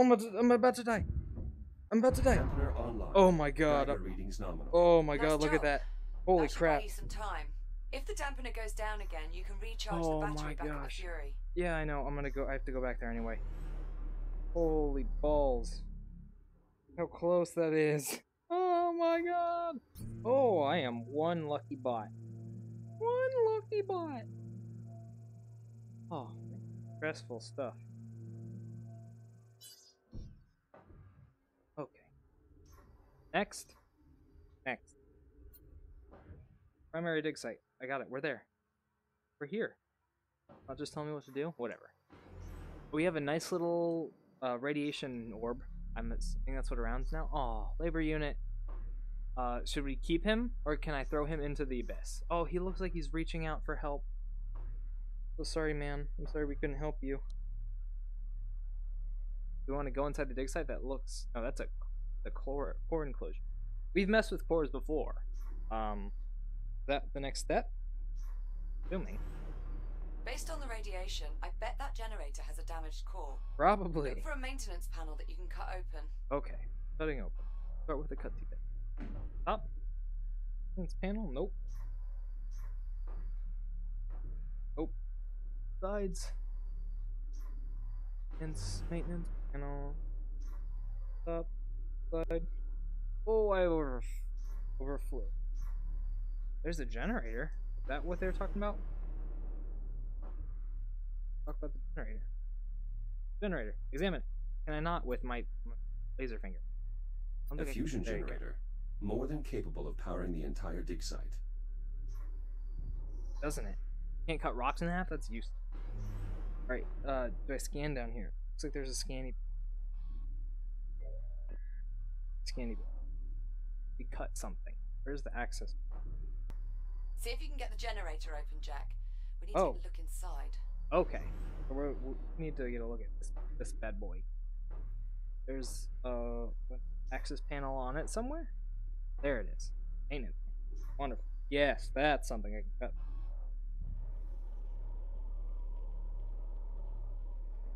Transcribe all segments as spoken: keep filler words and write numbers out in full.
Oh my, I'm about to die. I'm about to die. Oh my god. Oh my god, look at that. Holy crap. If the dampener goes down again, you can recharge the battery back at the Fury. Yeah, I know. I'm gonna go. I have to go back there anyway. Holy balls. How close that is. Oh my god. Oh, I am one lucky bot. One lucky bot. Oh, stressful stuff. Okay. Next. Next. Primary dig site. I got it. We're there. We're here. Not just tell me what to do. Whatever. We have a nice little uh, radiation orb. I'm assuming that's what arounds now. Oh, labor unit. Uh, should we keep him, or can I throw him into the abyss? Oh, he looks like he's reaching out for help. So sorry, man. I'm sorry we couldn't help you. We want to go inside the dig site. That looks. Oh, that's a the core core enclosure. We've messed with cores before. Um. That the next step? Filming. Based on the radiation, I bet that generator has a damaged core. Probably. Look for a maintenance panel that you can cut open. Okay, cutting open. Start with a cut bit. Up. Maintenance panel? Nope. Nope. Sides. Maintenance, maintenance panel. Up. Side. Oh, I over overflew. There's a generator. Is that what they were talking about? Talk about the generator. Generator. Examine. Can I not with my, my laser finger? A fusion generator. More than capable of powering the entire dig site. Doesn't it? Can't cut rocks in half? That's useless. Alright, uh, do I scan down here? Looks like there's a scanny. Scanny. We cut something. Where's the access? See if you can get the generator open, Jack. We need oh. to look inside. Okay. We're, we need to get a look at this, this bad boy. There's uh, an access panel on it somewhere? There it is. Ain't it? Wonderful. Yes, that's something I can cut.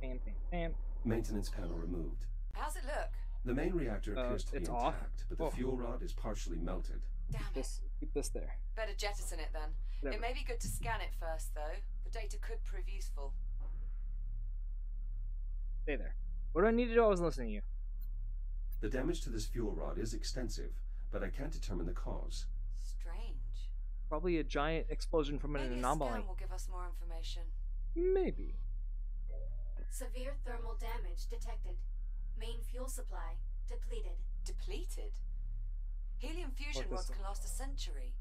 Bam, bam, bam. Maintenance panel removed. How's it look? The main reactor appears uh, to be intact, off. but the oh. fuel rod is partially melted. Damn it. This, keep this there. Better jettison it then. Never. It may be good to scan it first, though. The data could prove useful. Stay there. What do I need to do? I was listening to you. The damage to this fuel rod is extensive, but I can't determine the cause. Strange. Probably a giant explosion from an Maybe anomaly. Maybe a scan will give us more information. Maybe. Severe thermal damage detected. Main fuel supply depleted. Depleted? Helium fusion rods can last a century.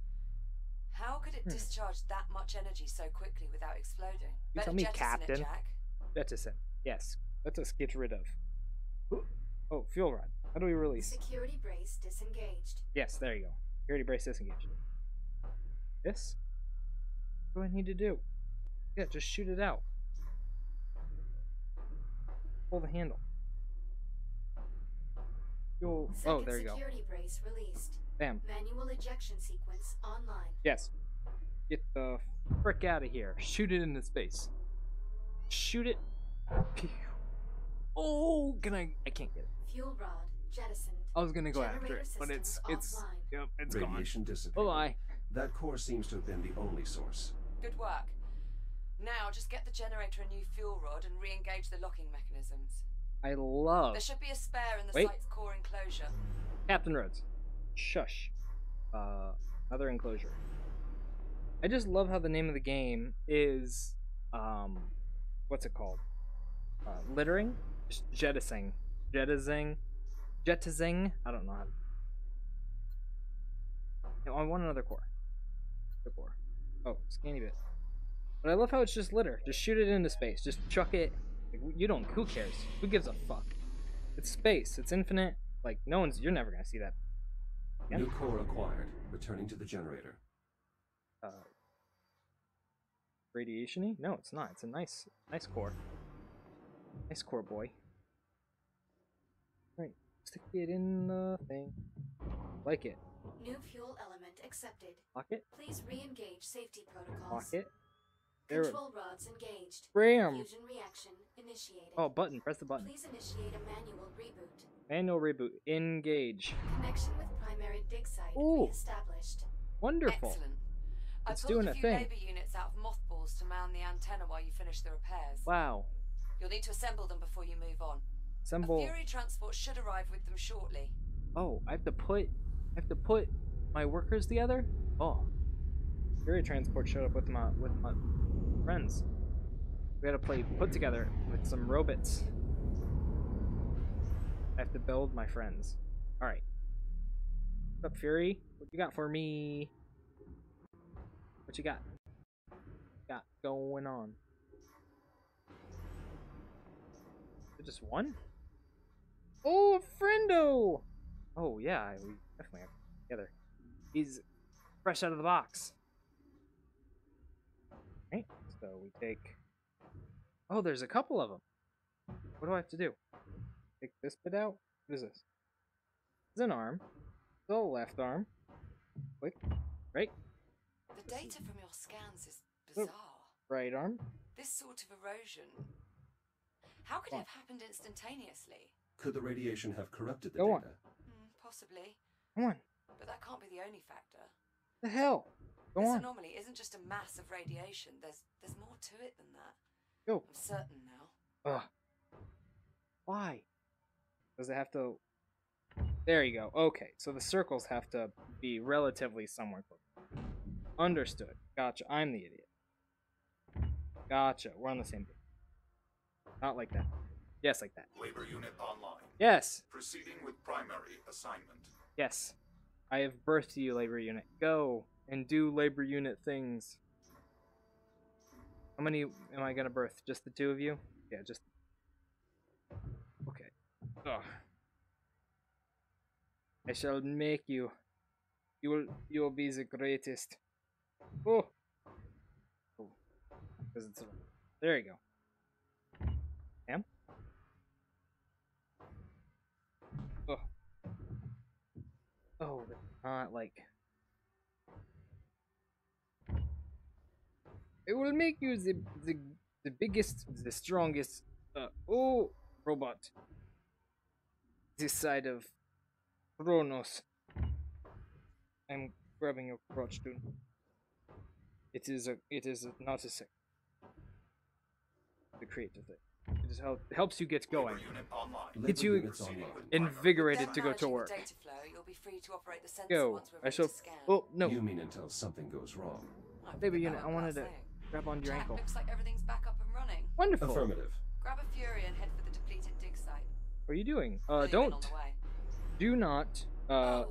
How could it hmm. discharge that much energy so quickly without exploding? You tell me, Captain. It, Jack. Jettison. Yes. Let us get rid of. Oh, fuel rod. How do we release? Security brace disengaged. Yes, there you go. Security brace disengaged. This? What do I need to do? Yeah, just shoot it out. Pull the handle. Oh, there you go. Security brace released. Bam. Manual ejection sequence online. Yes. Get the frick out of here. Shoot it into space. Shoot it. Pew. Oh, can I? I can't get it. Fuel rod jettisoned. I was gonna go Generator after it, but it's it's online. Yep, it's Radiation gone. Dissipated. Bye. That core seems to have been the only source. Good work. Now just get the generator a new fuel rod and re-engage the locking mechanisms. I love. There should be a spare in the Wait. site's core enclosure. Captain Rhodes. Shush. Uh, another enclosure. I just love how the name of the game is, um, what's it called? Uh, littering? Just jettisoning. Jettisoning. Jettisoning. I don't know. How to... no, I want another core. The core. Oh, scanny bit. But I love how it's just litter. Just shoot it into space. Just chuck it. Like, you don't. Who cares? Who gives a fuck? It's space. It's infinite. Like no one's. You're never gonna see that. Yeah. New core acquired. Returning to the generator. Uh, radiation-y? No, it's not. It's a nice, nice core. Nice core, boy. All right, stick it in the thing. Like it. New fuel element accepted. Pocket. Please re-engage safety protocols. Pocket. There. Control rods engaged. Bam. Fusion reaction initiated. Oh, button. Press the button. Please initiate a manual reboot. Manual reboot. Engage. Connection with primary dig site re-established. Wonderful. Excellent. It's doing a thing. I've got a few labor units out of mothballs to man the antenna while you finish the repairs. Wow. You'll need to assemble them before you move on. Assemble. A Fury transport should arrive with them shortly. Oh, I have to put, I have to put my workers together. Oh, Fury transport showed up with my with my friends. We gotta play put together with some robots. I have to build my friends. All right. What's up, Fury? What you got for me? What you got? Got going on? Just one? Oh, friendo! Oh yeah, we definitely have it together. He's fresh out of the box. Okay, so we take. Oh, there's a couple of them. What do I have to do? Take this bit out. What is this? It's an arm. The left arm. Click. Right. The data from your scans is bizarre. The right arm. This sort of erosion. How could it have happened instantaneously? Could the radiation have corrupted the Go data? Mm, possibly. Come on. But that can't be the only factor. The hell? Go this on. This anomaly isn't just a mass of radiation. There's there's more to it than that. Yo. I'm certain now. Ugh. Why? Does it have to... There you go. Okay, so the circles have to be relatively somewhere close. Understood. Gotcha. I'm the idiot. Gotcha. We're on the same page. Not like that. Yes, like that. Labor unit online. Yes. Proceeding with primary assignment. Yes. I have birth to you, labor unit. Go and do labor unit things. How many am I gonna birth? Just the two of you? Yeah, just. Okay. Ugh. I shall make you. You will. You will be the greatest. Oh. Oh. Because it's. There you go. Am? Oh. Oh, they're not like. It will make you the the, the biggest, the strongest, uh, oh, robot. This side of Kronos. I'm grabbing your crotch, dude. It is a. It is not a sick. The creative thing. It just help, helps you get going. Gets you invigorated to go to work. Go. I shall. Oh no. You mean until something goes wrong? Baby unit, I wanted to grab onto your ankle. Looks like everything's back up and running. Wonderful. Affirmative. Grab a Fury and head for the depleted dig site. What are you doing? Uh, don't. Do not. Uh. Oh,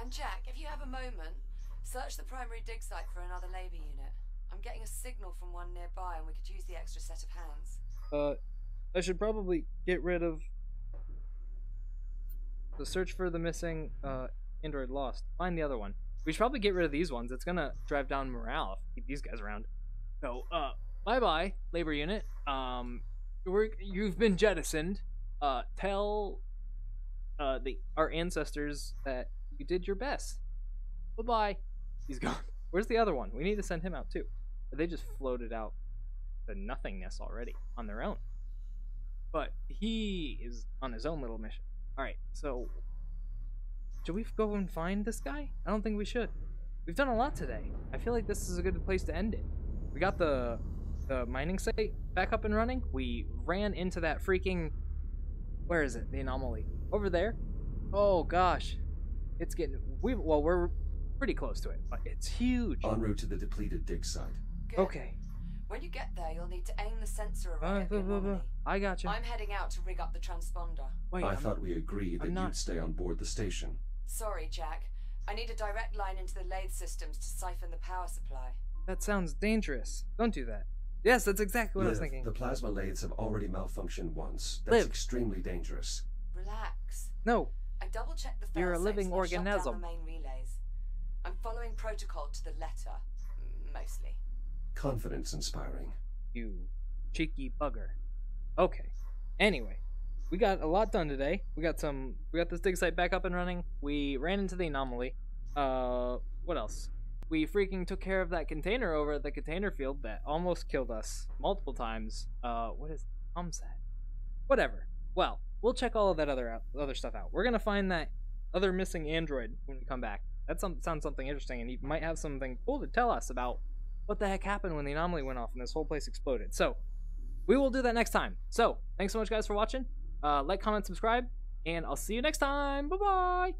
and Jack, if you have a moment, search the primary dig site for another labor unit. I'm getting a signal from one nearby, and we could use the extra set of hands. Uh. I should probably get rid of the search for the missing uh, Android lost. Find the other one. We should probably get rid of these ones. It's going to drive down morale if we keep these guys around. So, uh, bye-bye, labor unit. Um, we're, you've been jettisoned. Uh, tell uh, the our ancestors that you did your best. Bye-bye. He's gone. Where's the other one? We need to send him out, too. They just floated out to nothingness already on their own. But he is on his own little mission. Alright, so... should we go and find this guy? I don't think we should. We've done a lot today. I feel like this is a good place to end it. We got the, the mining site back up and running. We ran into that freaking... where is it? The anomaly. Over there. Oh, gosh. It's getting... We, well, we're pretty close to it, but it's huge. En route to the depleted dig site. Good. Okay. When you get there, you'll need to aim the sensor around uh, blah, blah, blah. I got you. I'm heading out to rig up the transponder. Wait, I I'm thought not... we agreed that not... you'd stay on board the station. Sorry, Jack. I need a direct line into the lathe systems to siphon the power supply. That sounds dangerous. Don't do that. Yes, that's exactly what Liv, I was thinking. The plasma lathes have already malfunctioned once. That's Liv. Extremely dangerous. Relax. No. I double-checked the fail-safes. You're a living organism. The main relays. I'm following protocol to the letter, mostly. Confidence inspiring. You cheeky bugger. Okay. Anyway, we got a lot done today. We got some we got this dig site back up and running. We ran into the anomaly. Uh What else? We freaking took care of that container over at the container field that almost killed us multiple times. Uh, what is that? Whatever. Well, we'll check all of that other out, other stuff out. We're gonna find that other missing android when we come back. That some, sounds something interesting, and he might have something cool to tell us about what the heck happened when the anomaly went off and this whole place exploded. So, we will do that next time. So, thanks so much, guys, for watching. Uh, like, comment, subscribe, and I'll see you next time. Bye-bye!